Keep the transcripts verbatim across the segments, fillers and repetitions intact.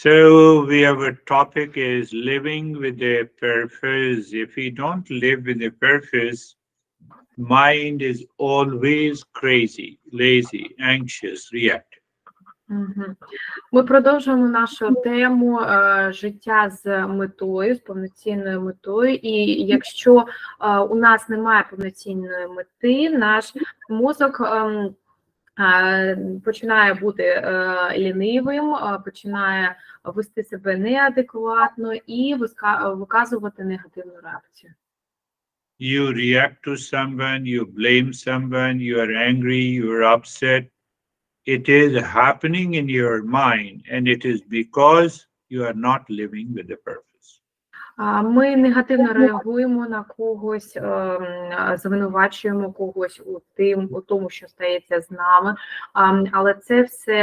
So we have a topic is living with a purpose. If we don't live with a purpose, mind is always crazy, lazy, anxious, reactive. Ми продовжуємо нашу тему життя з метою, з повноцінною метою. І якщо у нас немає повноцінної мети, наш мозок починає бути лінивим, починає вести себе неадекватно і виказувати негативну реакцію. You react to someone, you blame someone, you are angry, you are upset. It is happening in your mind, and it is because you are not living with the purpose. Ми негативно реагуємо на когось, звинувачуємо когось у тим, у тому, що стається з нами, але це все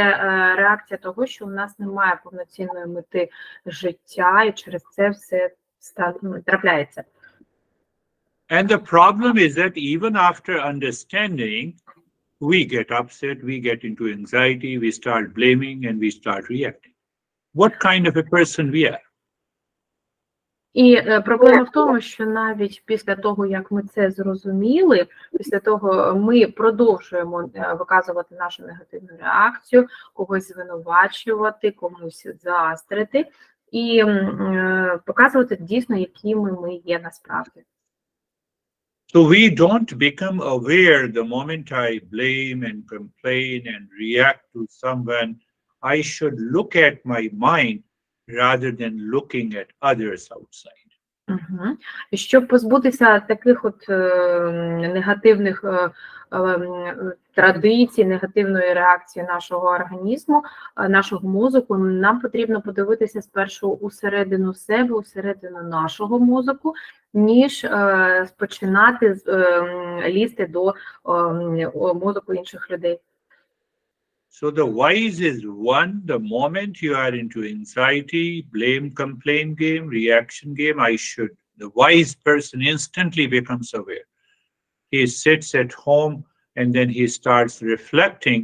реакція того, що у нас немає повноцінної мети життя, і через це все трапляється. And the problem is that even after understanding, we get upset, we get into anxiety, we start blaming, and we start reacting. What kind of a person we are? І проблема в тому, що навіть після того, як ми це зрозуміли, після того ми продовжуємо виказувати нашу негативну реакцію, когось звинувачувати, комусь заастрити, і показувати дійсно, якими ми є насправді. So we don't become aware the moment I blame and complain and react to someone. I should look at my mind rather than looking at others outside. Щоб позбутися таких от негативних традицій, негативної реакції нашого організму, нашого мозку, нам потрібно подивитися спершу усередину себе, усередину нашого мозку, ніж починати лізти до мозку інших людей. So the wise is one, the moment you are into anxiety, blame, complaint game, reaction game, I should. The wise person instantly becomes aware. He sits at home and then he starts reflecting,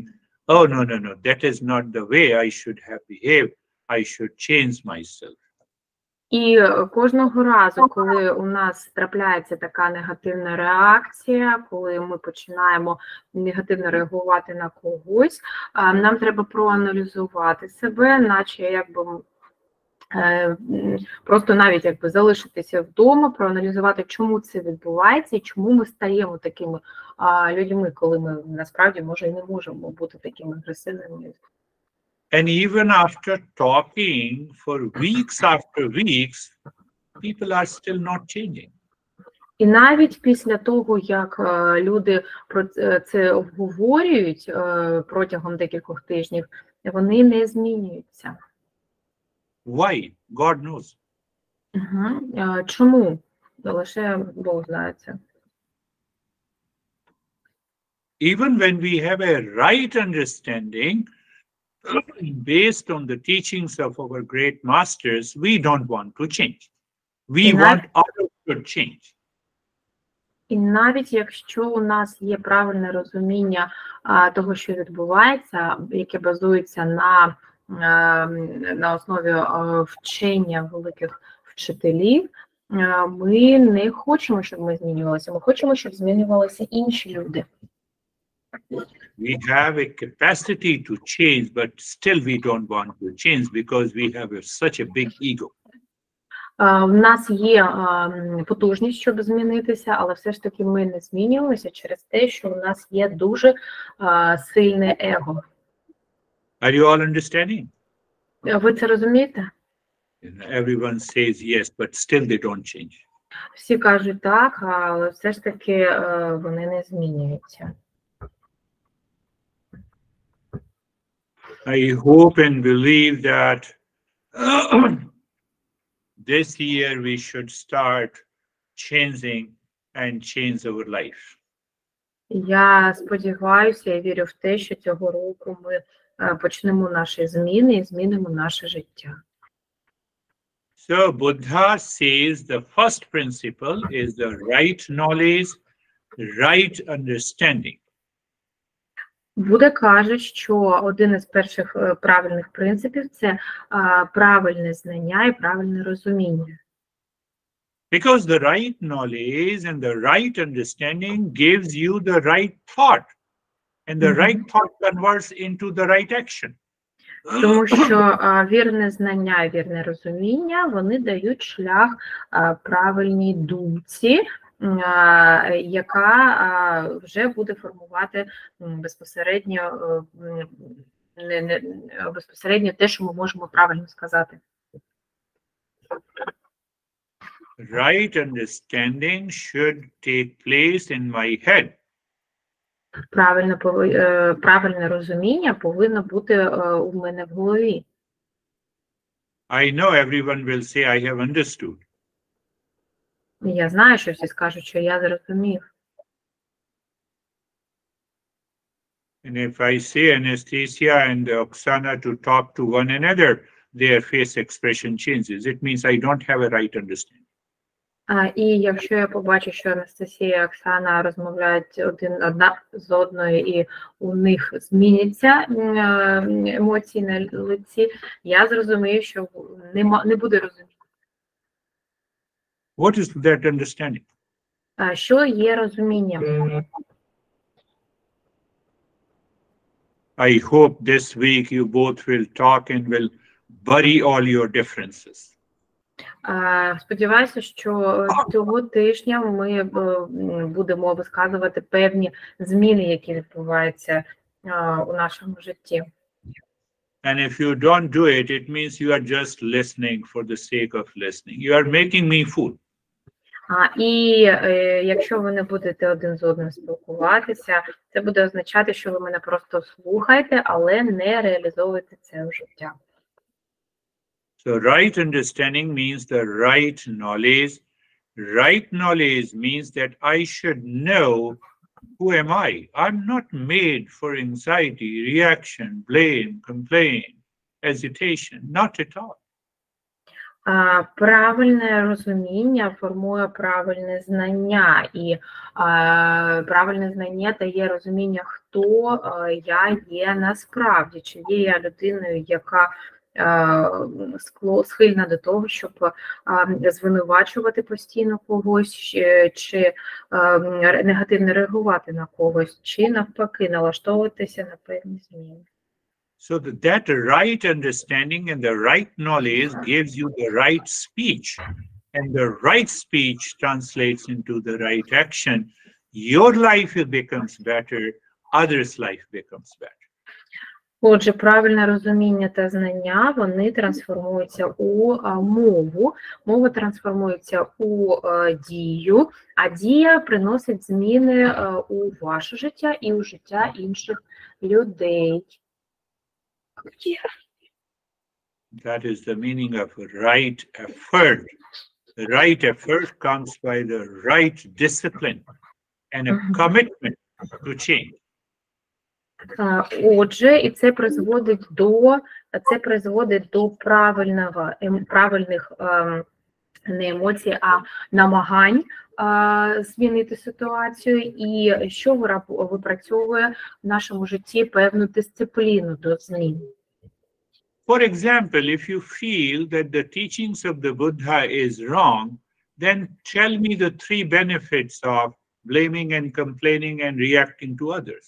oh, no, no, no, that is not the way I should have behaved. I should change myself. І кожного разу, коли у нас трапляється така негативна реакція, коли ми починаємо негативно реагувати на когось, нам треба проаналізувати себе, наче якби просто навіть якби залишитися вдома, проаналізувати, чому це відбувається і чому ми стаємо такими людьми, коли ми насправді може і не можемо бути такими агресивними. And even after talking for weeks after weeks, people are still not changing. І навіть після того, як люди про це обговорюють протягом декількох тижнів, вони не змінюються. Why? God knows. Чому? Лише Бог знає це. Even when we have a right understanding, based on the teachings of our great masters, we don't want to change. We want others to change. І навіть якщо у нас є правильне розуміння того, що відбувається, яке базується на основі вчення великих вчителів, ми не хочемо, щоб ми змінювалися. Ми хочемо, щоб змінювалися інші люди. We have a capacity to change, but still we don't want to change because we have such a big ego. У нас є потужність, щоб змінитися, але все ж таки ми не змінюємося через те, що у нас є дуже сильне его. Are you all understanding? Ви це розумієте? Everyone says yes, but still they don't change. Всі кажуть так, але все ж таки вони не змінюються. I hope and believe that this year we should start changing and change our life. Я сподіваюся, я вірю в те, що цього року ми почнемо наші зміни і змінимо наше життя. So Buddha says the first principle is the right knowledge, right understanding. Буде каже, що один із перших правильних принципів – це правильне знання і правильне розуміння. Because the right knowledge and the right understanding gives you the right thought, and the right thought converts into the right action. Тому що вірне знання і вірне розуміння, вони дають шлях правильній думці, яка вже буде формувати безпосередньо безпосередньо те, що ми можемо правильно сказати. Right understanding should take place in my head. Правильне правильне розуміння повинно бути у мене в голові. I know everyone will say I have understood. Я знаю, що всі скажуть, що я зрозумів. And if I say Anastasia and Oksana to talk to one another, their face expression changes. It means I don't have a right understanding. І якщо я побачу, що Анастасія і Оксана розмовляють один одна з одною, і у них зміняться емоції на лиці, я зрозумію, що не буде розуміння. What is that understanding? Що є розумінням? I hope this week you both will talk and will bury all your differences. Сподіваюся, що цього тижня ми будемо висказувати певні зміни, які відбуваються у нашому житті. And if you don't do it, it means you are just listening for the sake of listening. You are making me fool. І якщо ви не будете один з одним спілкуватися, це буде означати, що ви мене просто слухаєте, але не реалізовуєте це в життя. So right understanding means the right knowledge. Right knowledge means that I should know who am I. I'm not made for anxiety, reaction, blame, complaint, hesitation, not at all. Правильне розуміння формує правильне знання, і правильне знання дає розуміння, хто я є насправді, чи є я людиною, яка схильна до того, щоб звинувачувати постійно когось, чи негативно реагувати на когось, чи навпаки налаштовуватися на певні зміни. So that right understanding and the right knowledge gives you the right speech, and the right speech translates into the right action. Your life becomes better, others' life becomes better. Отже, правильне розуміння та знання, вони трансформуються у мову, мова трансформується у дію, а дія приносить зміни у ваше життя і у життя інших людей. That is the meaning of right effort. The right effort comes by the right discipline and a commitment to change. Отже, і це призводить до це призводить до правильного правильних не емоцій, а намагань змінити ситуацію, і що випрацьовує в нашому житті певну дисципліну до змін. For example, if you feel that the teachings of the Buddha is wrong, then tell me the three benefits of blaming and complaining and reacting to others.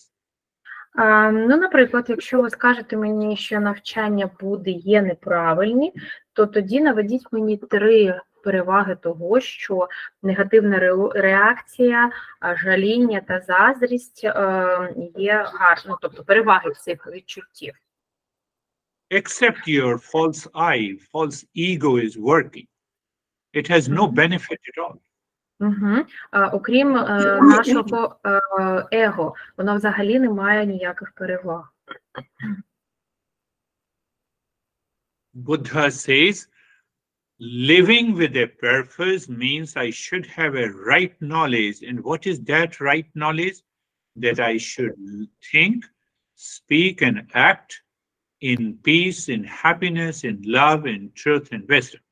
Ну, наприклад, якщо ви скажете мені, що навчання Будди є неправильні, то тоді наведіть мені три переваги того, що негативна реакція, жаління та заздрість є гарно, тобто переваги цих відчуттів. Except your false I, false ego is working. It has no benefit at all. Окрім нашого его, воно взагалі не має ніяких переваг. Buddha says, living with a purpose means I should have a right knowledge. And what is that right knowledge? That I should think, speak and act in peace, in happiness, in love, in truth and wisdom.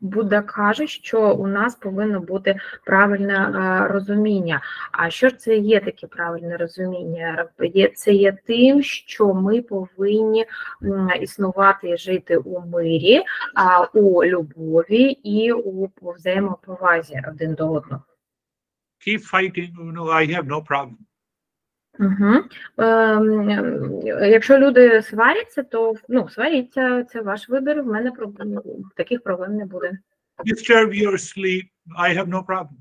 Будда каже, що у нас повинно бути правильне розуміння. А що ж це є таке правильне розуміння? Це є тим, що ми повинні існувати і жити у мирі, у любові і у взаємоповазі один до одного. Keep fighting, no, I have no problem. Угу. Е, якщо люди сваряться, то, ну, сваріться, це ваш вибір, в мене проблем, таких проблем не буде. Disturb your sleep, I have no problem.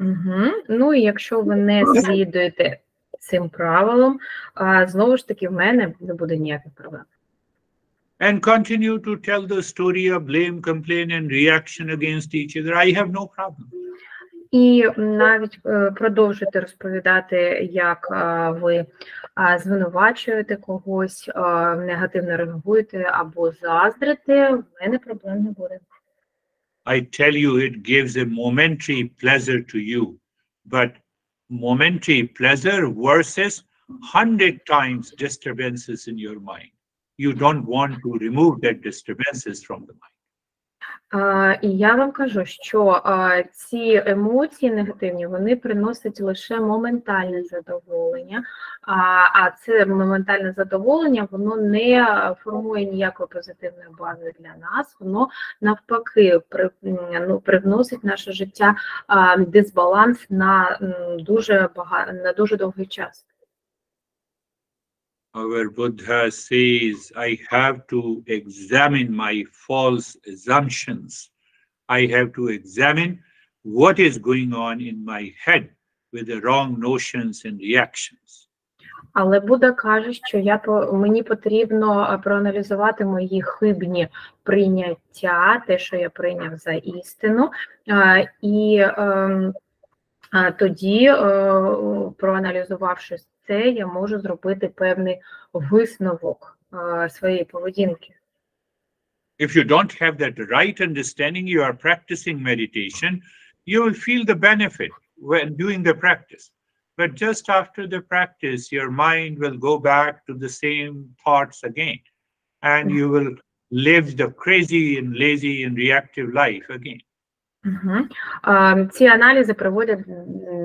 Угу. Ну, і якщо ви не слідуєте цим правилам, знову ж таки, в мене не буде ніяких проблем. And continue to tell the story of blame, complaint and reaction against each other, I have no problem. І навіть продовжуйте розповідати, як ви звинувачуєте когось, негативно реагуєте або заздрите, в мене проблем не буде. I tell you, it gives a momentary pleasure to you, but momentary pleasure versus hundred times disturbances in your mind. You don't want to remove that disturbances from the mind. Uh, і я вам кажу, що uh, ці емоції негативні, вони приносять лише моментальне задоволення, uh, а це моментальне задоволення, воно не формує ніякої позитивної бази для нас, воно навпаки при, ну, привносить наше життя uh, дисбаланс на, um, дуже бага... на дуже довгий час. Our Buddha says, I have to examine my false assumptions. I have to examine what is going on in my head with the wrong notions and reactions. Але Будда каже, що я, мені потрібно проаналізувати мої хибні прийняття, те, що я прийняв за істину, і тоді, проаналізувавши це, я можу зробити певний висновок своєї поведінки. If you don't have that right understanding, you are practicing meditation, you will feel the benefit when doing the practice. But just after the practice, your mind will go back to the same thoughts again. And you will live the crazy and lazy and reactive life again. Угу. Ці аналізи приводять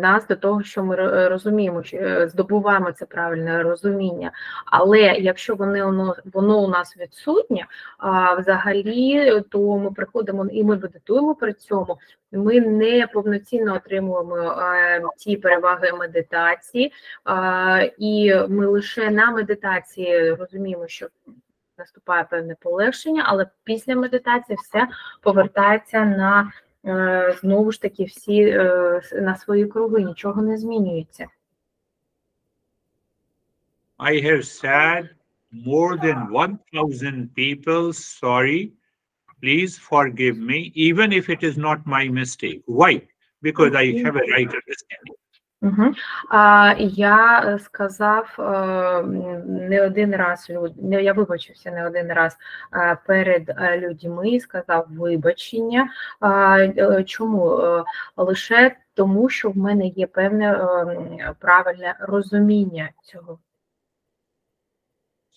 нас до того, що ми розуміємо, здобуваємо це правильне розуміння. Але якщо воно, воно у нас відсутнє, взагалі, то ми приходимо і ми медитуємо при цьому, ми не повноцінно отримуємо ті переваги медитації, і ми лише на медитації розуміємо, що наступає певне полегшення, але після медитації все повертається на знову ж таки всі на свої круги, нічого не змінюється. I have said more than one thousand people, sorry, please forgive me, even if it is not my mistake. Why? Because I have a right understanding. Угу. А, я сказав а, не один раз, люд... я вибачився не один раз а, перед людьми, сказав вибачення. А, чому? А, лише тому, що в мене є певне а, правильне розуміння цього.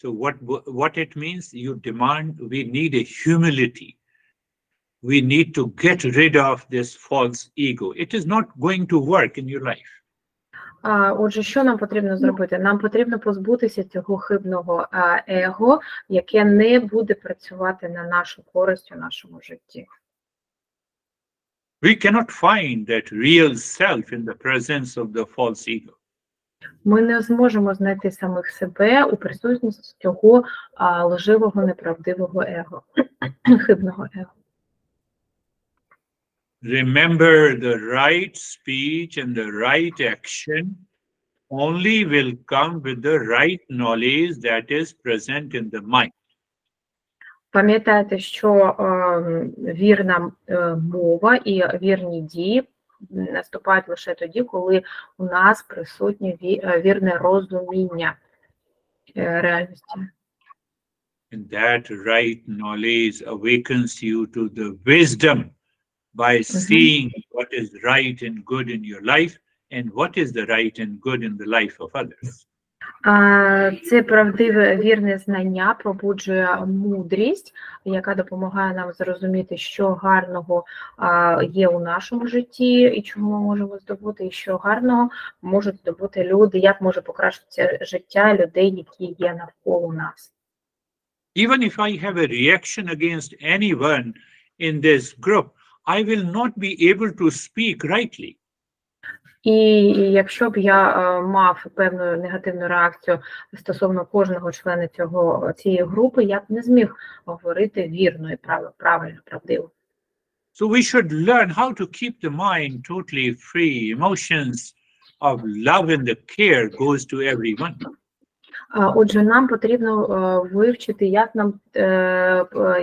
So what, what it means, you demand, we need a humility. We need to get rid of this false ego. It is not going to work in your life. Отже, що нам потрібно зробити? Нам потрібно позбутися цього хибного его, яке не буде працювати на нашу користь у нашому житті. We cannot find that real self in the presence of the false ego. Ми не зможемо знайти самих себе у присутності цього лживого, неправдивого его, хибного его. Remember, the right speech and the right action only will come with the right knowledge that is present in the mind. Пам'ятайте, що вірна мова і вірні дії наступають лише тоді, коли у нас присутнє вірне розуміння реальності. And that right knowledge awakens you to the wisdom by seeing what is right and good in your life and what is the right and good in the life of others. Це правдиве, вірне знання пробуджує мудрість, яка допомагає нам зрозуміти, що гарного є у нашому житті і чому ми можемо здобути, і що гарного можуть здобути люди, як може покращити життя людей, які є навколо нас. Even if I have a reaction against anyone in this group, I will not be able to speak rightly. І якщо б я мав певну негативну реакцію стосовно кожного члена цього, цієї групи, я б не зміг говорити вірно і правильно, правдиво. So we should learn how to keep the mind totally free. Emotions of love and the care goes to everyone. Отже, нам потрібно вивчити, як нам,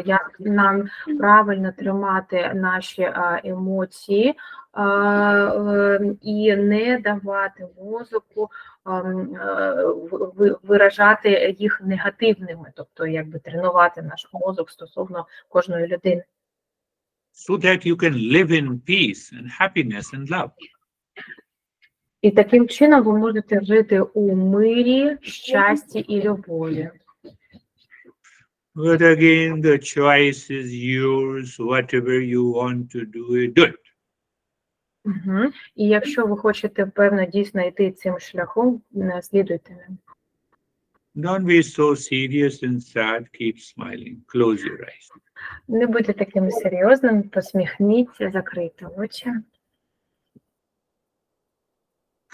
як нам правильно тримати наші емоції і не давати мозку виражати їх негативними, тобто якби тренувати наш мозок стосовно кожної людини. So that you can live in peace and happiness and love. І таким чином ви можете жити у мирі, щасті і любові. But again, the choice is yours. Whatever you want to do, do it. Угу. І якщо ви хочете, певно, дійсно йти цим шляхом, слідуйте ним. Don't be so serious and sad. Keep smiling. Close your eyes. Не будьте таким серйозним, посміхніться, закрийте очі.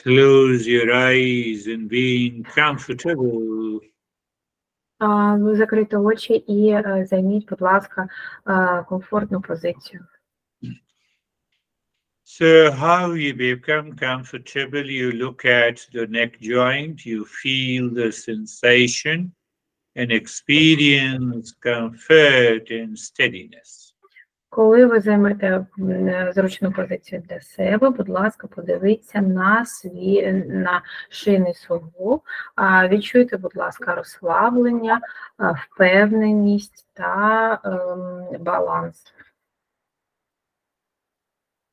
Close your eyes and being comfortable. Закрийте очі і займіть, будь ласка, комфортну позицію. So how you become comfortable, you look at the neck joint, you feel the sensation and experience comfort and steadiness. Коли ви займете зручну позицію для себе, будь ласка, подивіться на свій, на шийний суглоб, відчуйте, будь ласка, розслаблення, впевненість та ем, баланс.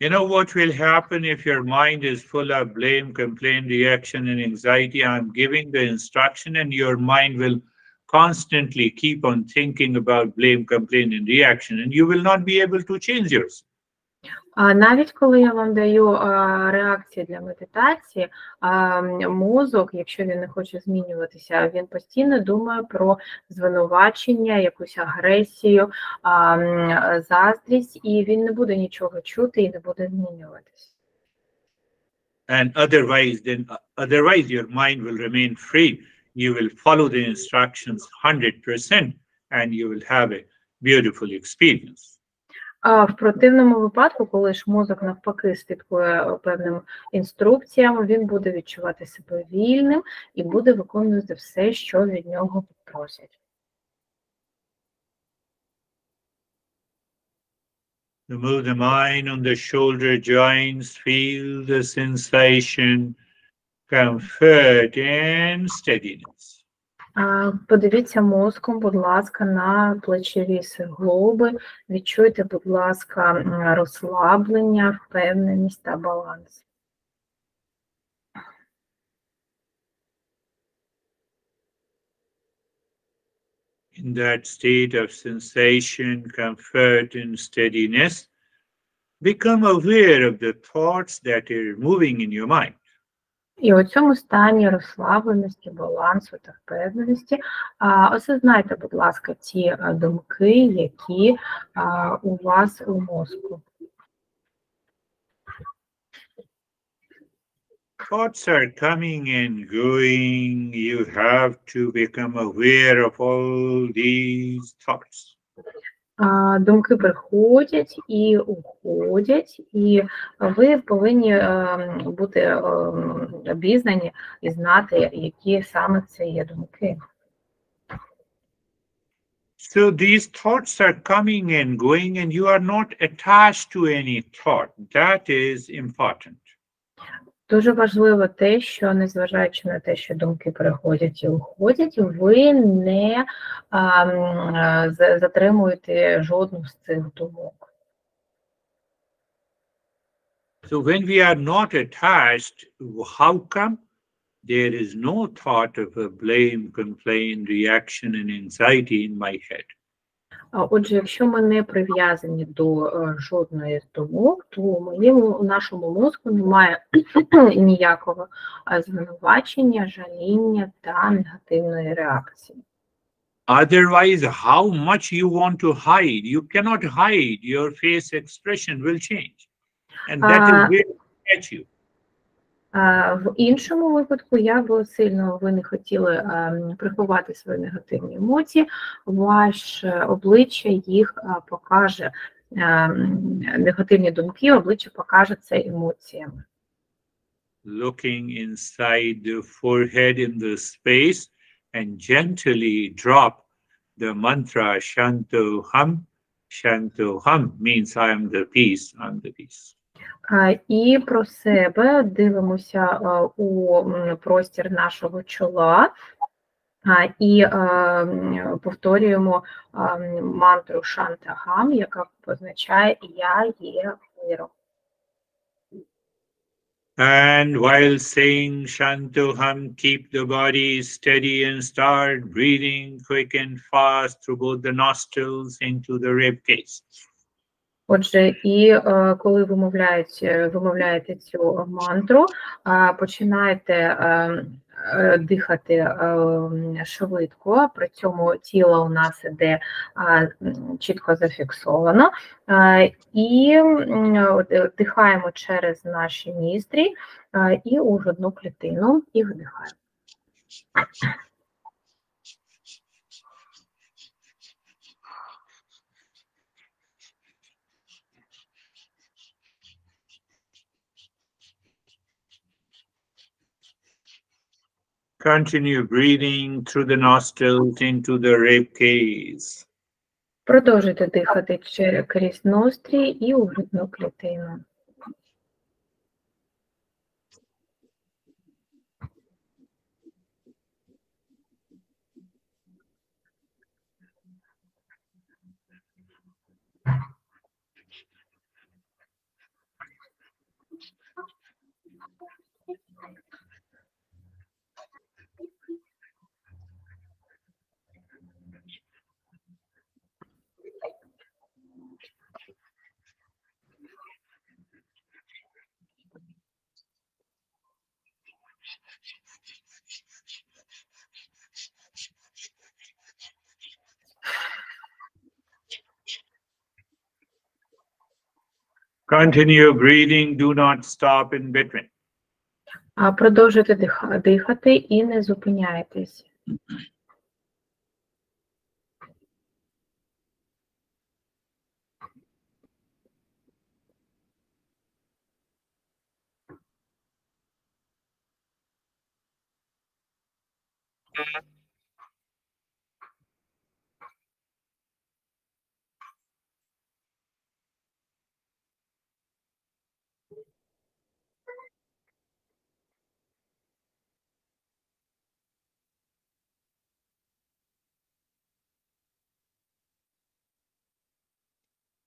You know what will happen if your mind is full of blame, complaint, reaction and anxiety? I'm giving the instruction and your mind will constantly keep on thinking about blame, complaint and reaction and you will not be able to change yours. Навіть коли я вам даю реакції для медитації, мозок, якщо він не хоче змінюватися, він постійно думає про звинувачення, якусь агресію, заздрість, і він не буде нічого чути і не буде змінюватися. And otherwise, then otherwise your mind will remain free. You will follow the instructions one hundred percent and you will have a beautiful experience. А в противному випадку, коли ж мозок навпаки слідкує певним інструкціям, він буде відчувати себе вільним і буде виконувати все, що від нього попросять. Move the mind on the shoulder joints, feel the sensation, comfort and steadiness. Подивіться мозком, будь ласка, на плечові суглоби, відчуйте, будь ласка, розслаблення, впевненість та баланс. In that state of sensation, comfort and steadiness, become aware of the thoughts that are moving in your mind. І у цьому стані розслабленості, балансу та впевненості осознайте, будь ласка, ті думки, які у вас у мозку. Thoughts are coming and going. You have to become aware of all these thoughts. Думки приходять і уходять, і ви повинні бути обізнані і знати, які саме це є думки. So these thoughts are coming and going and you are not attached to any thought. That is important. Дуже важливо те, що, незважаючи на те, що думки переходять і уходять, ви не а, затримуєте жодну з цих думок. So when we are not attached, how come there is no thought of a blame, complaint, reaction and anxiety in my head. Отже, якщо ми не прив'язані до жодної з думок, то в моєму нашому мозку немає ніякого звинувачення, жаління та негативної реакції. Otherwise, how much you want to hide, you cannot hide. Your face expression will change, and that will catch you. В іншому випадку я би сильно, ви не хотіли приховати свої негативні емоції, ваше обличчя їх покаже, негативні думки, обличчя покаже це емоціями. Looking inside the forehead in the space and gently drop the mantra Shantoham. Shantoham means I am the peace, I am the peace. І про себе дивимося у простір нашого чола і повторюємо мантру Шантагам, яка позначає «Я є миром». And while saying Shantoham, keep the body steady and start breathing quick and fast through both the nostrils into the rib cage. Отже, і коли вимовляєте, вимовляєте цю мантру, починаєте дихати швидко, при цьому тіло у нас іде чітко зафіксовано, і дихаємо через наші ніздрі і у грудну клітину, і вдихаємо. Continue breathing through the nostrils into the rib cage. Продовжуйте дихати через ноздрі і у грудну клітину. Continue breathing, do not stop in between. Продовжуйте дихати і не зупиняйтесь.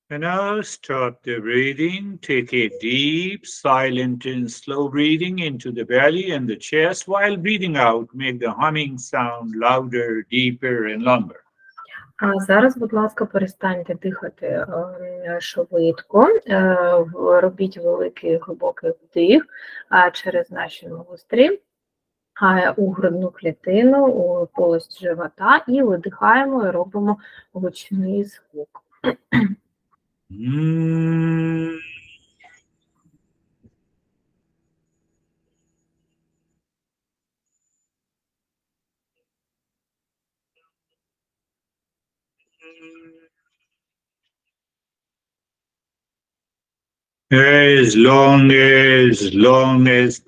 And now stop the breathing, take a deep, silent and slow breathing into the belly and the chest. While breathing out, make the humming sound louder, deeper and longer. А зараз, будь ласка, перестаньте дихати швидко, робіть великий глибокий вдих через наші ноздрі, у грудну клітину, у полость живота і видихаємо і робимо гучний звук. Mm. As long as long as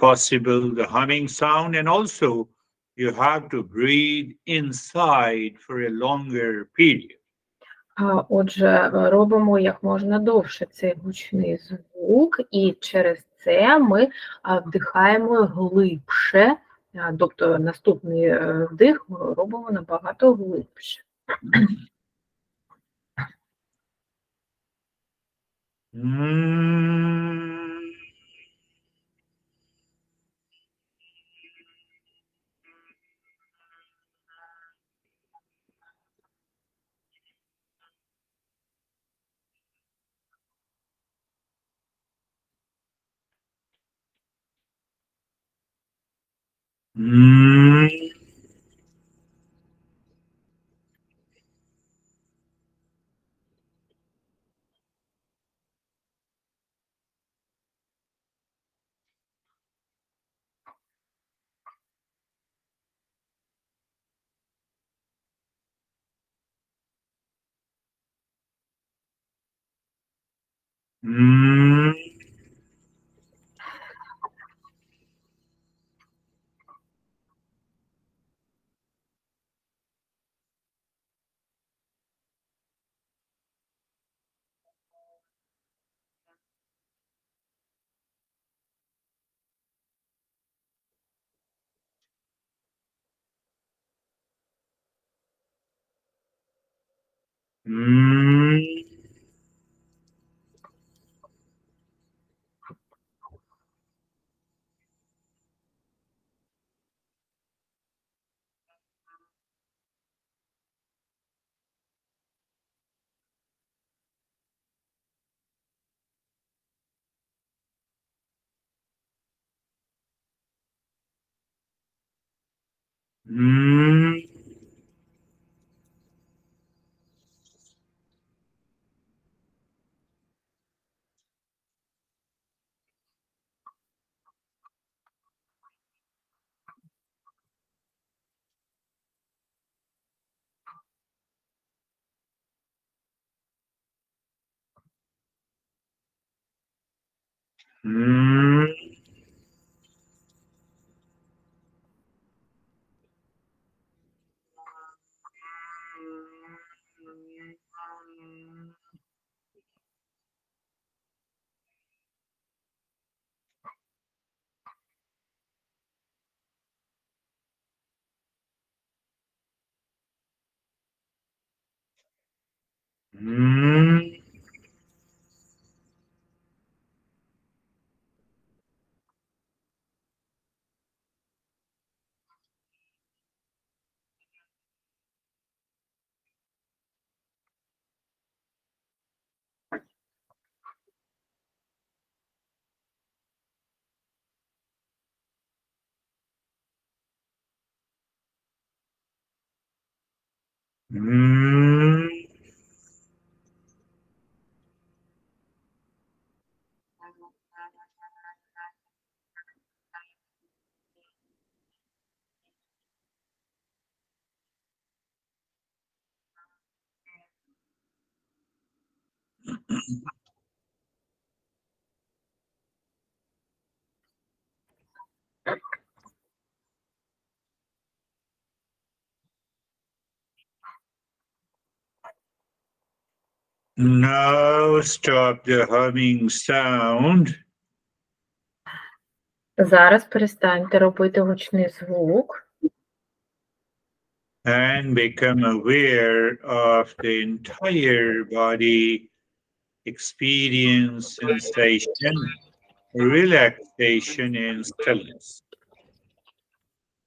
possible, the humming sound, and also you have to breathe inside for a longer period. Отже, робимо як можна довше цей гучний звук, і через це ми вдихаємо глибше, тобто наступний вдих ми робимо набагато глибше. Mm. Mm. Mm. Mm. Mm. Mm. Mm. Now stop the humming sound. Зараз перестаньте робити гучний звук. And become aware of the entire body experience, sensation, relaxation and stillness.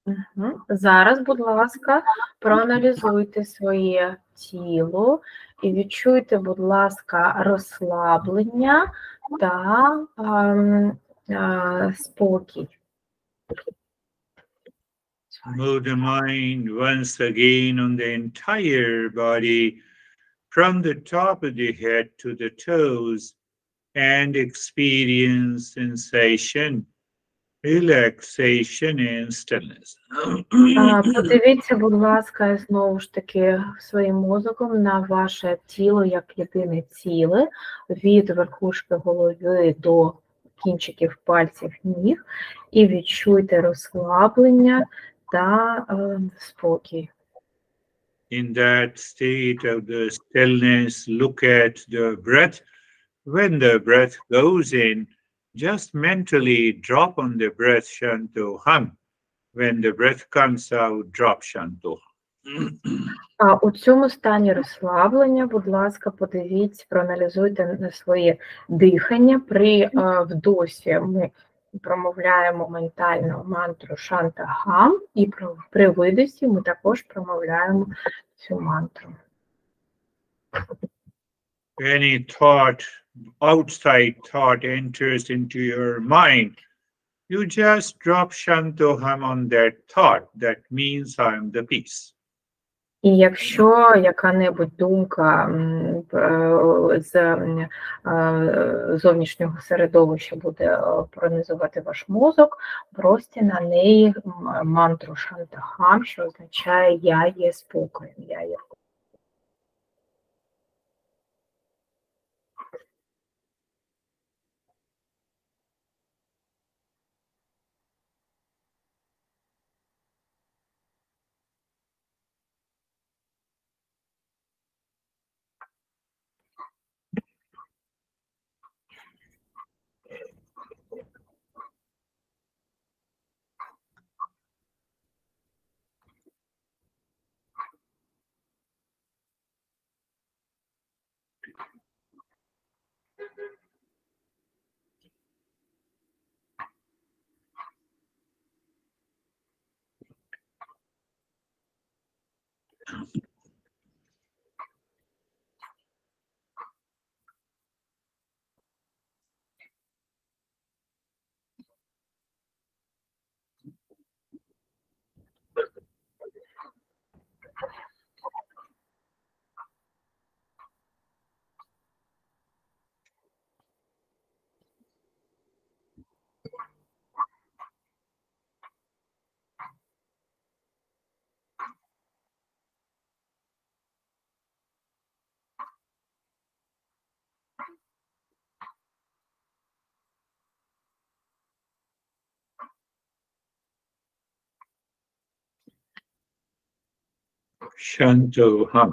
Угу. Зараз, будь ласка, проаналізуйте своє тіло і відчуйте, будь ласка, розслаблення та ем, е, спокій. Move the mind once again on the entire body from the top of the head to the toes and experience sensation, relaxation and stillness. Подивіться, будь ласка, знову ж таки своїм мозком на ваше тіло як єдине ціле, від верхушки голови до кінчиків пальців ніг, і відчуйте розслаблення та спокій. In that state of the stillness, look at the breath. When the breath goes in, just mentally drop on the breath Shantoham. When the breath comes out, drop Shantoham. А у цьому стані розслаблення, будь ласка, подивіться, проаналізуйте на своє дихання. При вдосі ми промовляємо ментальну мантру Шантагам, і при видосі ми також промовляємо цю мантру. Any thought, outside thought enters into your mind, you just drop Shantoham on that thought. That means I am the peace. І якщо яка-небудь думка з зовнішнього середовища буде пронизувати ваш мозок, бросьте на неї мантру Шантахам, що означає «Я є спокоєм», «Я є спокоєм». Shantoham.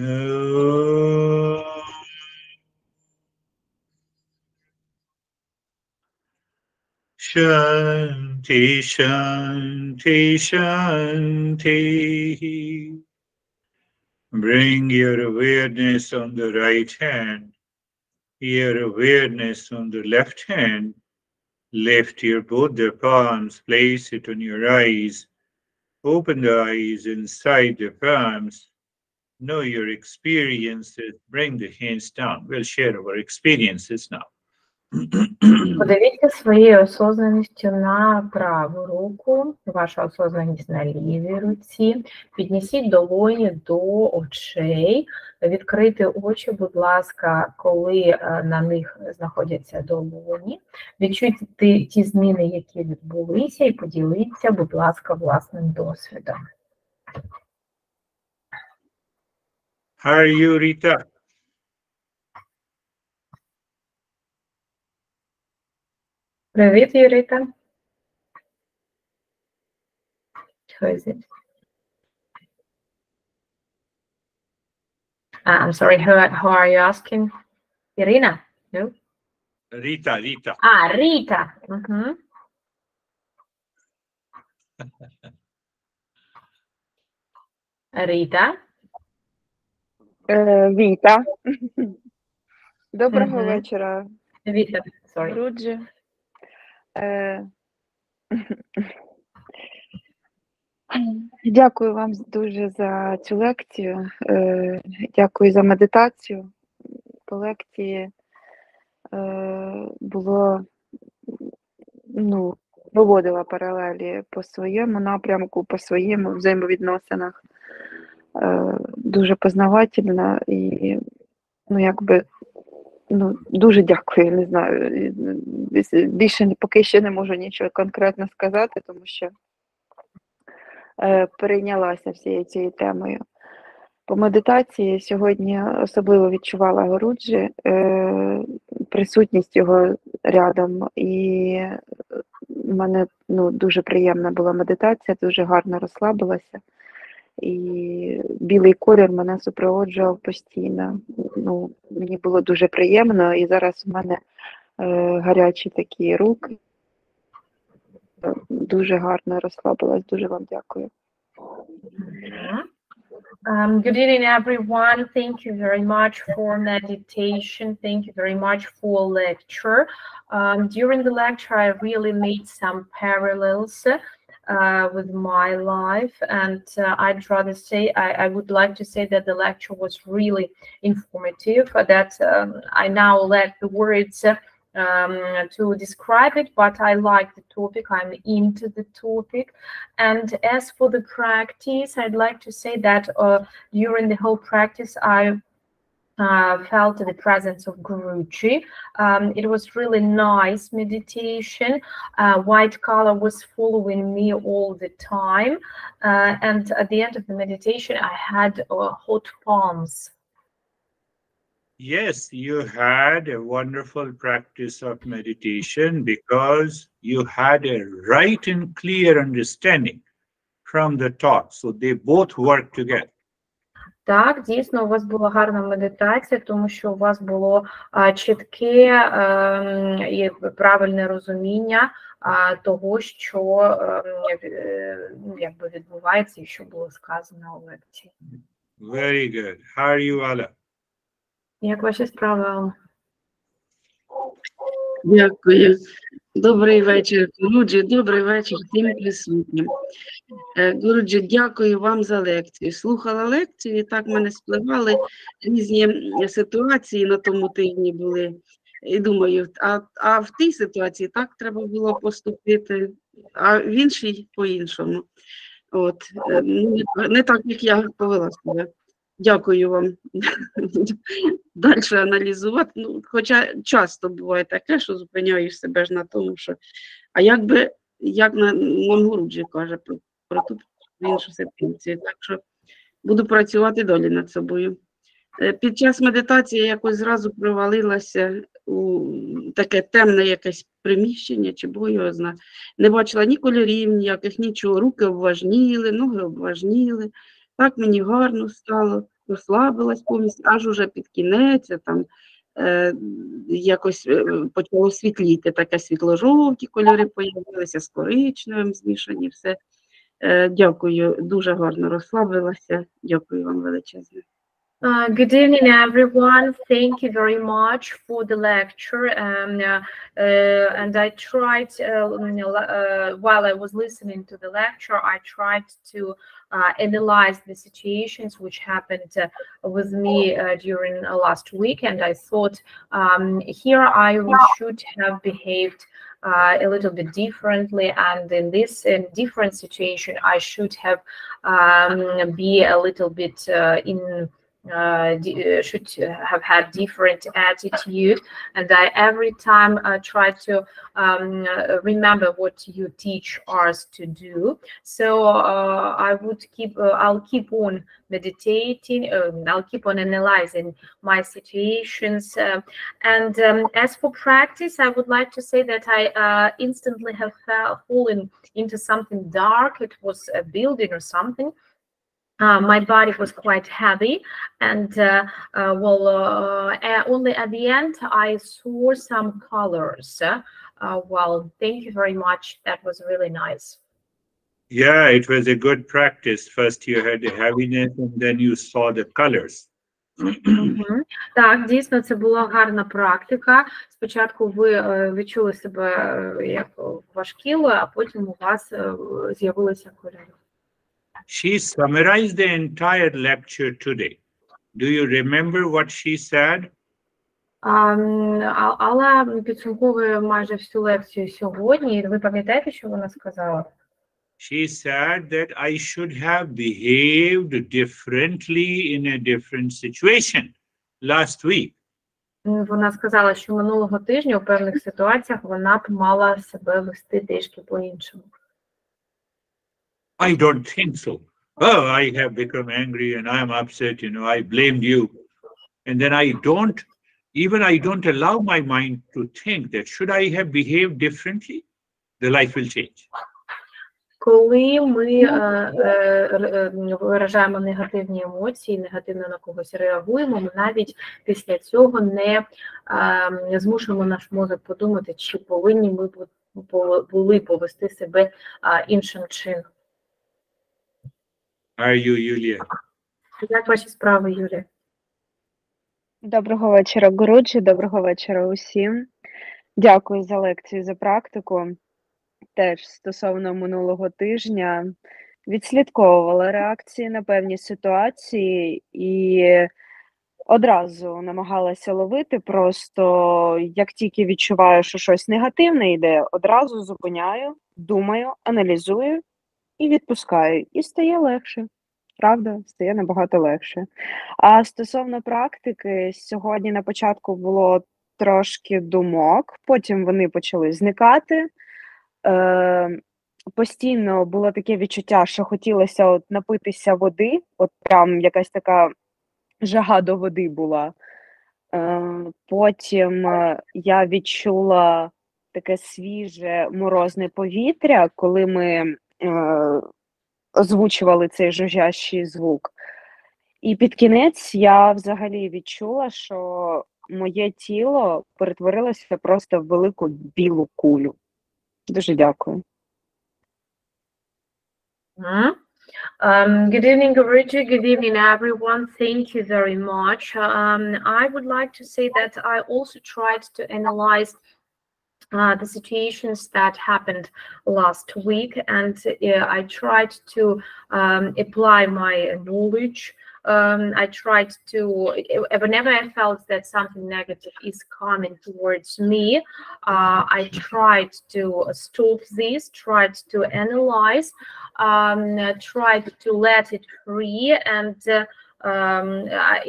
Oh, Shanti, Shanti, Shanti. Bring your awareness on the right hand, your awareness on the left hand. Lift your both the palms, place it on your eyes. Open the eyes inside the palms. Know your experiences. Bring the hands down. We'll share our experiences now. Подавите своей осознанностью на правую руку, вашу осознанність на лівій руці. Піднесіть долоні до очей. Відкрити очі, будь ласка, коли на них знаходяться долоні. Відчуйте ті зміни, які відбулися, і поділіться, будь ласка, власним досвідом. How are you, Rita? Привіт, Юрита. Who is it? Ah, I'm sorry, who, who are you asking? Irina? No? Rita, Rita. Ah, Rita. Mm-hmm. Rita? Uh, Vita. Доброго mm-hmm. вечора. Vita, sorry. Guruji. Дякую вам дуже за цю лекцію, дякую за медитацію. По лекції було, ну, виводила паралелі по своєму напрямку, по своєму взаємовідносинах. Дуже познавательна і, ну, якби, ну, дуже дякую, не знаю, більше поки ще не можу нічого конкретно сказати, тому що е, перейнялася всією цією темою. По медитації сьогодні особливо відчувала Гуруджі, е, присутність його рядом, і в мене, ну, дуже приємна була медитація, дуже гарно розслабилася. І білий колір мене супроводжував постійно. Ну, мені було дуже приємно, і зараз у мене е, гарячі такі руки. Дуже гарно розслабилась. Дуже вам дякую. Um, good evening, everyone. Thank you very much for meditation. Thank you very much for lecture. Um, during the lecture, I really made some parallels Uh, with my life, and uh, I'd rather say I, I would like to say that the lecture was really informative, that um, I now lack the words uh, um, to describe it, but I like the topic, I'm into the topic. And as for the practice, I'd like to say that uh, during the whole practice I Uh, felt the presence of Guruji. Um, it was really nice meditation. Uh, white color was following me all the time. Uh, and at the end of the meditation, I had uh, hot palms. Yes, you had a wonderful practice of meditation because you had a right and clear understanding from the thought. So they both work together. Так, дійсно, у вас була гарна медитація, тому що у вас було а, чітке а, і правильне розуміння а, того, що а, якби відбувається і що було сказано у лекції. Very good. How are you, Ala? Як ваші справи, Алла? Дякую. Добрий вечір, Гуруджі, добрий вечір всім присутнім. Гуруджі, дякую вам за лекцію. Слухала лекцію, і так мене спливали різні ситуації на тому тижні були. І думаю, а, а в тій ситуації так треба було поступити, а в іншій по-іншому. От, не так, як я повела себе. Дякую вам. Далі аналізувати. Ну, хоча часто буває таке, що зупиняєш себе ж на тому, що... А як би, як на Гуруджі каже, про, про ту іншу ситуацію. Так що буду працювати далі над собою. Під час медитації я якось зразу провалилася у таке темне якесь приміщення, чи бо його знає. Не бачила ні кольорів, ніяких, нічого. Руки обважніли, ноги обважніли. Так мені гарно стало, розслабилась повністю, аж уже під кінець, там е, якось е, почало світліти, таке світло-жовті кольори появилися, з коричневим змішані все. Е, дякую, дуже гарно розслабилася, дякую вам величезне. Uh, good evening, everyone. Thank you very much for the lecture. Um, uh, uh, and I tried, uh, uh, while I was listening to the lecture, I tried to uh, analyze the situations which happened uh, with me uh, during uh, last week. And I thought um, here I should have behaved Uh, a little bit differently, and in this in different situation I should have um, be a little bit uh, in uh, should have had different attitude. And I every time I try to um, remember what you teach us to do. So uh, I would keep uh, I'll keep on meditating, um, I'll keep on analyzing my situations. Uh, and um, as for practice, I would like to say that I uh, instantly have fallen into something dark. It was a building or something. Uh, my body was quite heavy, and uh, uh, well, uh, only at the end I saw some colors. Uh, uh, well, thank you very much. That was really nice. Yeah, it was a good practice. First you had the heaviness, and then you saw the colors. Mm-hmm. Так, дійсно, це була гарна практика. Спочатку ви відчули себе як важкіло, а потім у вас з'явилися кольори. She summarized the entire lecture today. Do you remember what she said? Алла підсумковує майже всю лекцію сьогодні. Ви пам'ятаєте, що вона сказала? She said that I should have behaved differently in a different situation last week. Вона сказала, що минулого тижня у певних ситуаціях вона б мала себе вести трішки по-іншому. I don't think so. Oh, I have become angry and I'm upset, you know, I blamed you. And then I don't, even I don't allow my mind to think that should I have behaved differently, the life will change. Коли ми виражаємо негативні емоції, негативно на когось реагуємо, ми навіть після цього не змушуємо наш мозок подумати, чи повинні ми були повести себе іншим чином. Are you, Юлія? Як ваші справи, Юлія? Доброго вечора, Гуруджі, доброго вечора усім. Дякую за лекцію, за практику. Теж стосовно минулого тижня відслідковувала реакції на певні ситуації і одразу намагалася ловити, просто як тільки відчуваю, що щось негативне йде, одразу зупиняю, думаю, аналізую і відпускаю. І стає легше. Правда, стає набагато легше. А стосовно практики, сьогодні на початку було трошки думок, потім вони почали зникати. Е, постійно було таке відчуття, що хотілося от напитися води, от прям якась така жага до води була. Е, потім я відчула таке свіже морозне повітря, коли ми озвучували цей жужжащий звук. І під кінець я взагалі відчула, що моє тіло перетворилося просто в велику білу кулю. Дуже дякую. Mm-hmm. Um, good evening, Guruji. Good evening, everyone. Thank you very much. Um, I would like to say that I also tried to analyze Uh, the situations that happened last week, and uh, I tried to um, apply my knowledge. Um, I tried to, whenever I felt that something negative is coming towards me, uh, I tried to stop this, tried to analyze, um, tried to let it free, and uh, Um,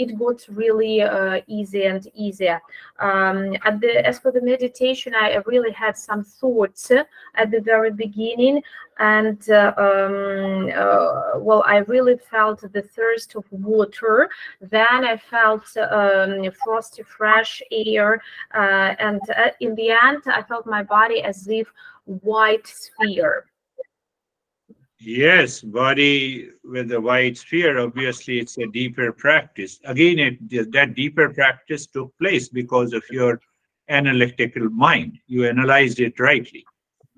it got really uh, easy and easier. Um, at the, as for the meditation, I really had some thoughts at the very beginning, and uh, um, uh, well, I really felt the thirst of water. Then I felt um, frosty, fresh air, uh, and uh, in the end, I felt my body as if white sphere. Yes, body with a wide sphere, obviously it's a deeper practice. Again, it, that deeper practice took place because of your analytical mind. You analyzed it rightly.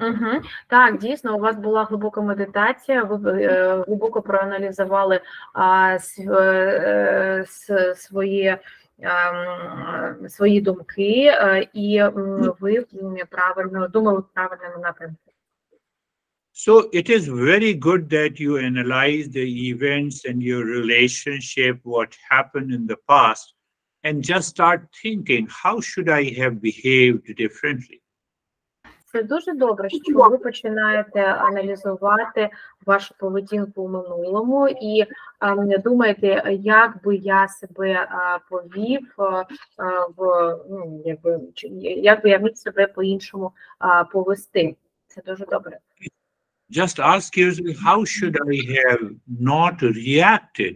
Угу. Так, дійсно, у вас була глибока медитація, ви е, глибоко проаналізували е, е, свої, е, свої думки, е, і ви правильно думали в правильному напрямку. So it is very good that you analyze the events and your relationship, what happened in the past, and just start thinking, how should I have behaved differently? Це дуже добре, що ви починаєте аналізувати вашу поведінку у минулому і е, думаєте, як би я себе е, повів, е, в, ну, якби, як би я міг себе по-іншому е, повести. Це дуже добре. Just ask yourself, how should I have not reacted?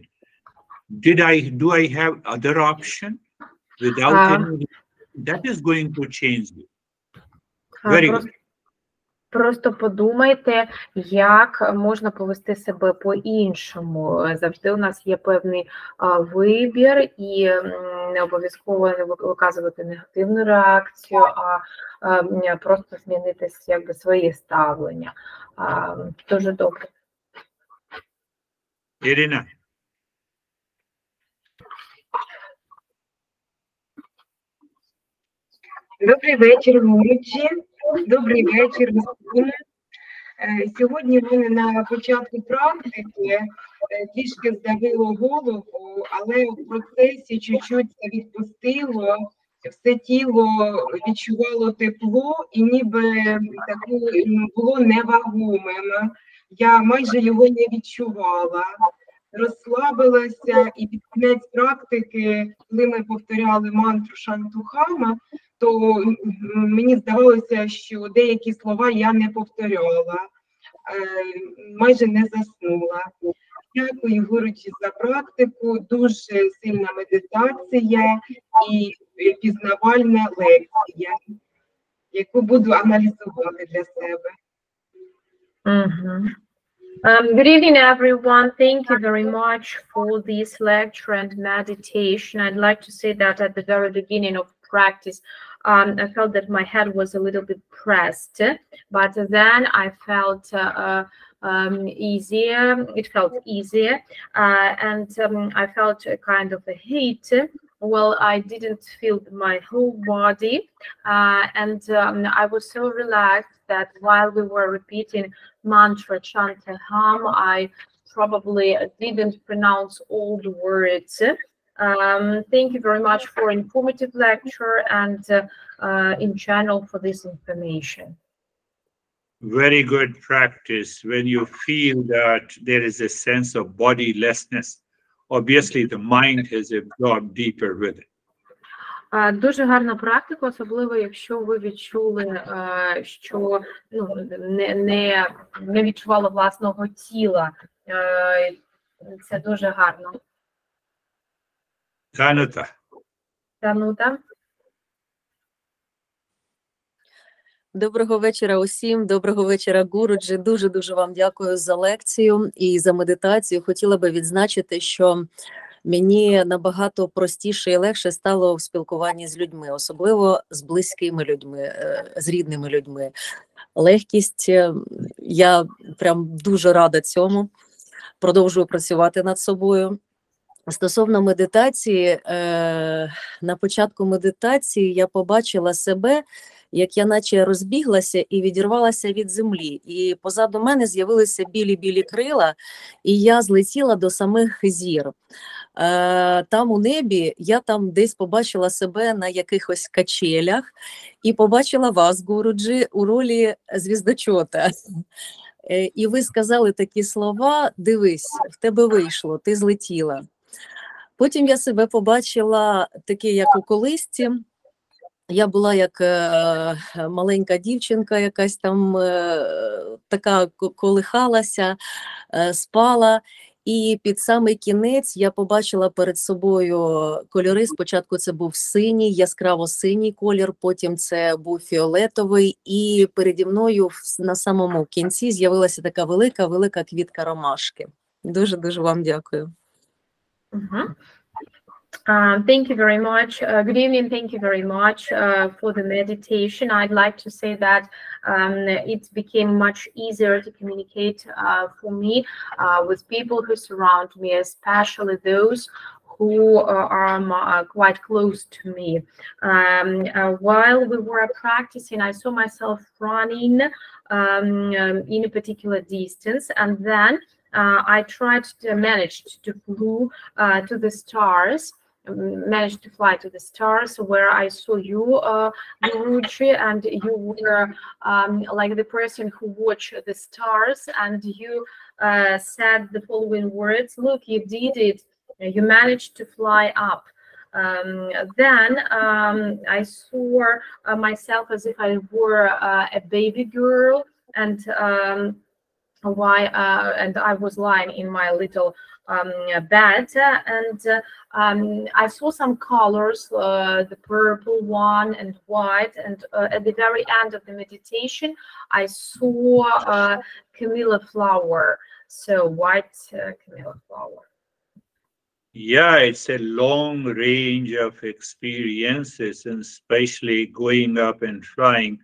Did I, do I have other option without uh, any, that is going to change you. Very просто, good. Просто подумайте, як можна повести себе по-іншому. Завжди у нас є певний а, вибір, і не обов'язково виказувати негативну реакцію, а, а просто змінитися якби своє ставлення. А, дуже добре. Ірина. Добрий вечір, Гуріджі. Добрий вечір, Соне. Сьогодні ми на початку практики трішки здавило голову, але в процесі чуть-чуть відпустило, все тіло відчувало тепло і ніби таку було невагомим. Я майже його не відчувала. Розслабилася, і під кінець практики, коли ми повторяли мантру Шантухама, то мені здавалося, що деякі слова я не повторяла, майже не заснула. Дякую, Гуруджі, за практику, дуже сильна медитація і пізнавальна лекція, яку буду аналізувати для себе. Mm-hmm. Um, good evening, everyone. Thank you very much for this lecture and meditation. I'd like to say that at the very beginning of practice, um, I felt that my head was a little bit pressed, but then I felt uh, um, easier. It felt easier, uh, and um, I felt a kind of a heat. Well, I didn't feel my whole body, uh, and um, I was so relaxed that while we were repeating mantra Shantoham, I probably didn't pronounce all the words. Um, thank you very much for informative lecture and uh, uh, in general for this information. Very good practice. When you feel that there is a sense of bodilessness, obviously, the mind has absorbed deeper with it. Дуже гарна практика, особливо якщо ви відчули, що не відчували власного тіла. Це дуже гарно. Танута. Танута. Доброго вечора усім, доброго вечора, Гуруджі. Дуже-дуже вам дякую за лекцію і за медитацію. Хотіла би відзначити, що мені набагато простіше і легше стало в спілкуванні з людьми, особливо з близькими людьми, з рідними людьми. Легкість, я прям дуже рада цьому, продовжую працювати над собою. Стосовно медитації, на початку медитації я побачила себе, як я наче розбіглася і відірвалася від землі. І позаду мене з'явилися білі-білі крила, і я злетіла до самих зір. Там у небі я там десь побачила себе на якихось качелях і побачила вас, Гуруджі, у ролі звіздочота. І ви сказали такі слова: «Дивись, в тебе вийшло, ти злетіла». Потім я себе побачила таке, як у колисці. Я була як е, маленька дівчинка, якась там е, така колихалася, е, спала. І під самий кінець я побачила перед собою кольори. Спочатку це був синій, яскраво-синій колір, потім це був фіолетовий. І переді мною на самому кінці з'явилася така велика-велика квітка ромашки. Дуже-дуже вам дякую. Угу. Um, thank you very much. Uh, good evening. Thank you very much uh, for the meditation. I'd like to say that um, it became much easier to communicate uh, for me uh, with people who surround me, especially those who are quite close to me. Um, uh, while we were practicing, I saw myself running um, um, in a particular distance, and then uh, I tried to manage to flew uh, to the stars. Managed to fly to the stars, where I saw you, uh, Guruji, and you were um, like the person who watched the stars, and you uh, said the following words: "Look, you did it. You managed to fly up." Um, then um, I saw uh, myself as if I were uh, a baby girl, and um, why? Uh, and I was lying in my little um, bed, and uh, um, I saw some colors, uh, the purple one and white. And uh, at the very end of the meditation, I saw uh, camellia flower, so white uh, camellia flower. Yeah, it's a long range of experiences, and especially going up and flying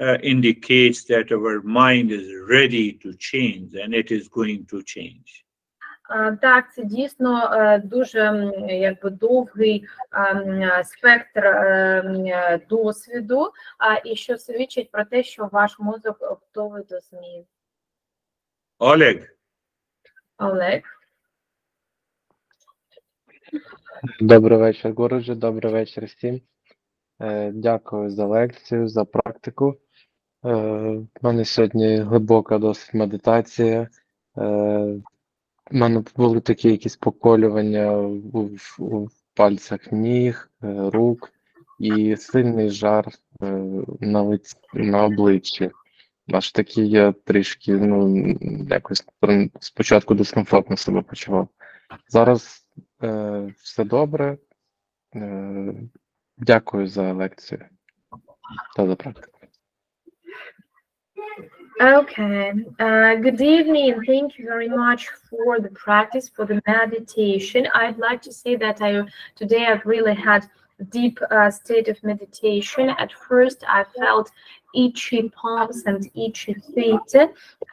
uh, indicates that our mind is ready to change, and it is going to change. Так, це дійсно дуже якби довгий спектр досвіду, і що свідчить про те, що ваш мозок готовий до змін. Олег. Олег. Добрий вечір, Гуруджі, добрий вечір всім. Дякую за лекцію, за практику. У мене сьогодні глибока досить медитація. У мене були такі якісь поколювання у, у пальцях ніг, рук і сильний жар на лиці, на обличчі. Аж такі я трішки, ну, якось спочатку дискомфортно себе почував. Зараз все добре. Дякую за лекцію та за практику. Okay. Uh, good evening. Thank you very much for the practice, for the meditation. I'd like to say that I today I've really had a deep uh, state of meditation. At first, I felt itchy palms and itchy feet,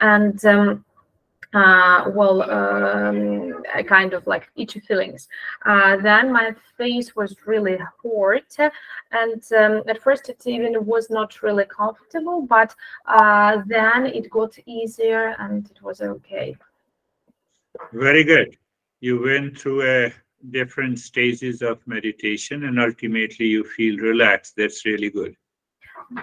and um, Uh, well, um, kind of like itchy feelings. Uh, then my face was really hot, and um, at first it even was not really comfortable, but uh, then it got easier and it was okay. Very good. You went through a different stages of meditation, and ultimately you feel relaxed. That's really good.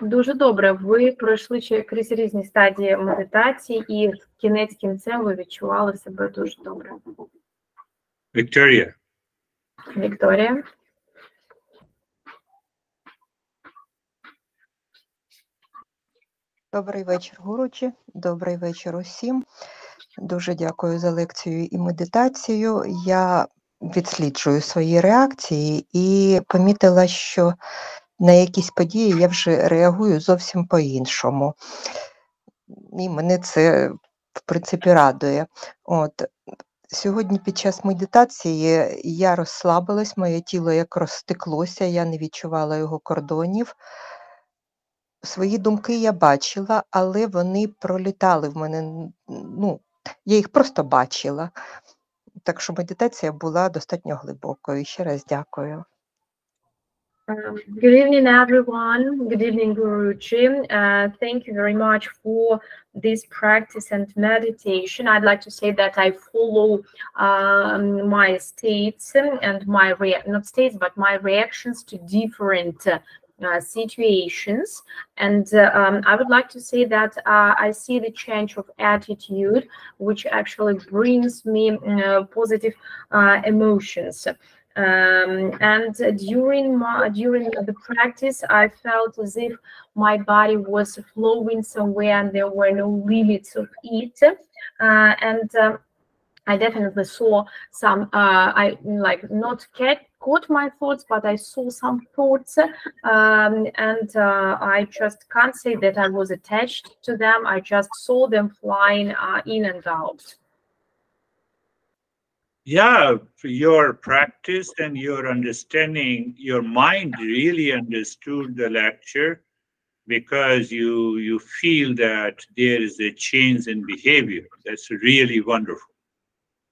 Дуже добре. Ви пройшли через різні стадії медитації, і в кінець кінцем ви відчували себе дуже добре. Вікторія. Вікторія. Добрий вечір, Гуруджі. Добрий вечір усім. Дуже дякую за лекцію і медитацію. Я відсліджую свої реакції і помітила, що на якісь події я вже реагую зовсім по-іншому. І мене це, в принципі, радує. От. Сьогодні під час медитації я розслабилась, моє тіло як розтеклося, я не відчувала його кордонів. Свої думки я бачила, але вони пролітали в мене, ну, я їх просто бачила. Так що медитація була достатньо глибокою. Ще раз дякую. Um, good evening, everyone. Good evening, Guruji. Uh, thank you very much for this practice and meditation. I'd like to say that I follow um, my states and my rea- not states, but my reactions to different uh, uh, situations. And uh, um, I would like to say that uh, I see the change of attitude, which actually brings me uh, positive uh, emotions. Um, and uh, during my, during the practice, I felt as if my body was flowing somewhere and there were no limits of it. Uh, and uh, I definitely saw some, uh, I like not get, caught my thoughts, but I saw some thoughts, um, and uh, I just can't say that I was attached to them. I just saw them flying uh, in and out. yeah, your practice and your understanding, your mind really understood the lecture, because you you feel that there is a change in behavior. That's really wonderful.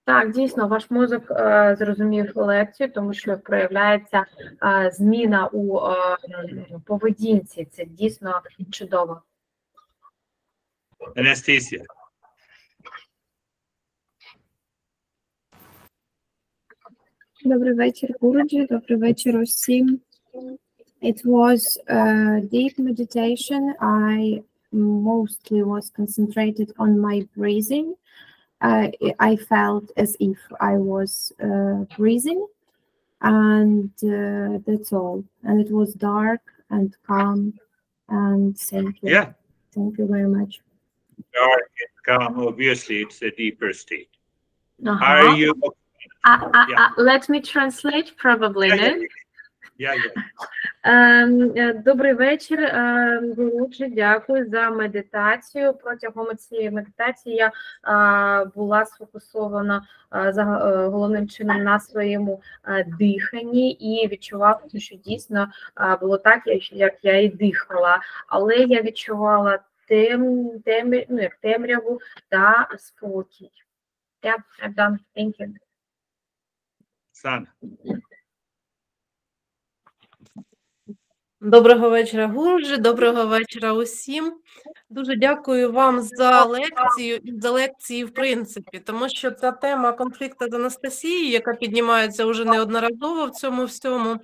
Так, дійсно, ваш мозок зрозумів лекцію, тому що проявляється зміна у поведінці. Це дійсно чудово. Анастасія. Добрий вечір, Гуруджі. Добрий вечір усім. It was a deep meditation. I mostly was concentrated on my breathing. Uh, I felt as if I was uh, breathing, and uh, that's all. And it was dark and calm, and thank you. Yeah. Thank you very much. Dark and calm, obviously, it's a deeper state. Uh-huh. Are you... Uh, uh, yeah. uh, let me translate, probably, yeah, no? Yeah, yeah. Добрий вечір, Гуруджі, дякую за медитацію. Протягом цієї медитації я була сфокусована головним чином на своєму диханні і відчувала, що дійсно було так, як я і дихала. Але я відчувала темряву та спокій. Yeah, I'm done. Thank you. Son. Доброго вечора, Гурджі, доброго вечора усім. Дуже дякую вам за лекцію, за лекції в принципі, тому що та тема конфлікту з Анастасією, яка піднімається вже неодноразово в цьому всьому,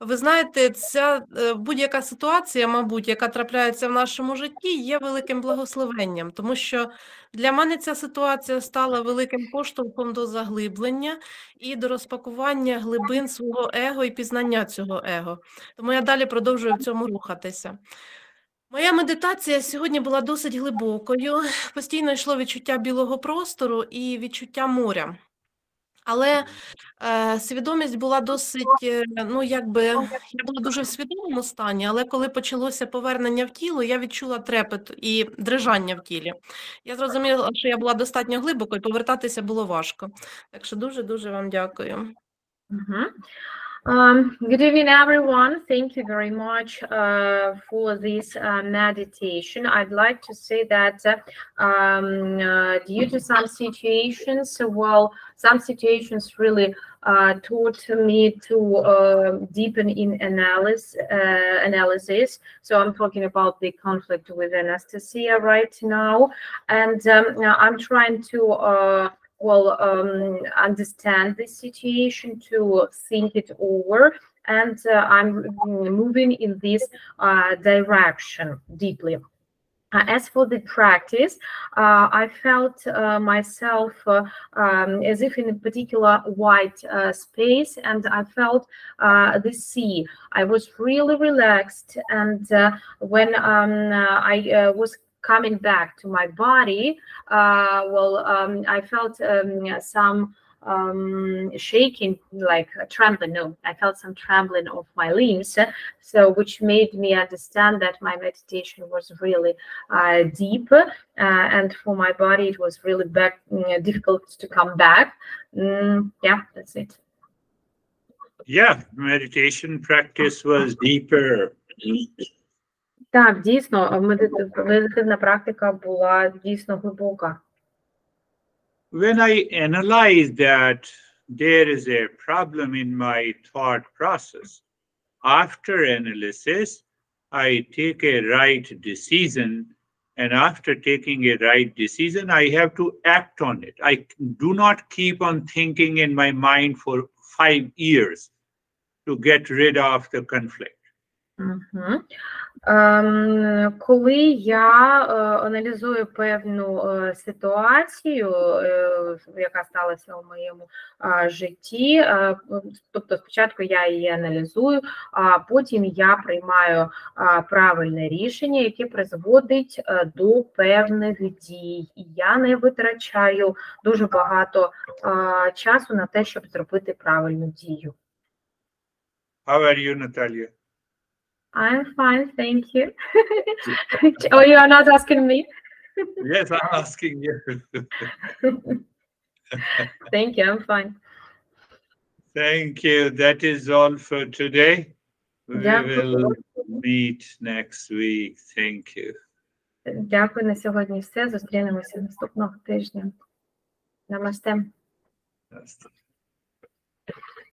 ви знаєте, ця будь-яка ситуація, мабуть, яка трапляється в нашому житті, є великим благословенням, тому що для мене ця ситуація стала великим поштовхом до заглиблення і до розпакування глибин свого его і пізнання цього его. Тому я далі продовжую в цьому рухатися. Моя медитація сьогодні була досить глибокою. Постійно йшло відчуття білого простору і відчуття моря. Але е, свідомість була досить, ну якби, я була дуже в свідомому стані, але коли почалося повернення в тіло, я відчула трепет і дрижання в тілі. Я зрозуміла, що я була достатньо глибоко і повертатися було важко. Так що дуже-дуже вам дякую. Uh-huh. Um, good evening, everyone. Thank you very much uh, for this uh, meditation. I'd like to say that uh, um, uh, due to some situations, well, some situations really uh, taught me to uh, deepen in analysis, uh, analysis. So I'm talking about the conflict with Anastasia right now. And um, I'm trying to... Uh, well, um, understand the situation, to think it over, and uh, I'm moving in this uh, direction deeply. Uh, as for the practice, uh, I felt uh, myself uh, um, as if in a particular white uh, space, and I felt uh, the sea. I was really relaxed, and uh, when um, uh, I uh, was coming back to my body, uh, well, um, I felt um, some um, shaking, like a trembling. No, I felt some trembling of my limbs, so which made me understand that my meditation was really uh, deep, uh, and for my body it was really back, uh, difficult to come back. Mm, yeah, that's it. Yeah, meditation practice was deeper. Так, дійсно, медитативна практика була дійсно глибока. When I analyze that there is a problem in my thought process, after analysis, I take a right decision, and after taking a right decision, I have to act on it. I do not keep on thinking in my mind for five years to get rid of the conflict. Угу. Ем, коли я е, аналізую певну е, ситуацію, е, яка сталася у моєму е, житті, е, тобто спочатку я її аналізую, а потім я приймаю е, правильне рішення, яке призводить е, до певних дій. І я не витрачаю дуже багато е, часу на те, щоб зробити правильну дію. How are you, Natalia? I'm fine, thank you. Oh, you are not asking me? Yes, I'm asking you. Thank you, I'm fine. Thank you. That is all for today. We will meet next week. Thank you. Дякую на сьогодні все. Зустрінемося наступного тижня. Намасте.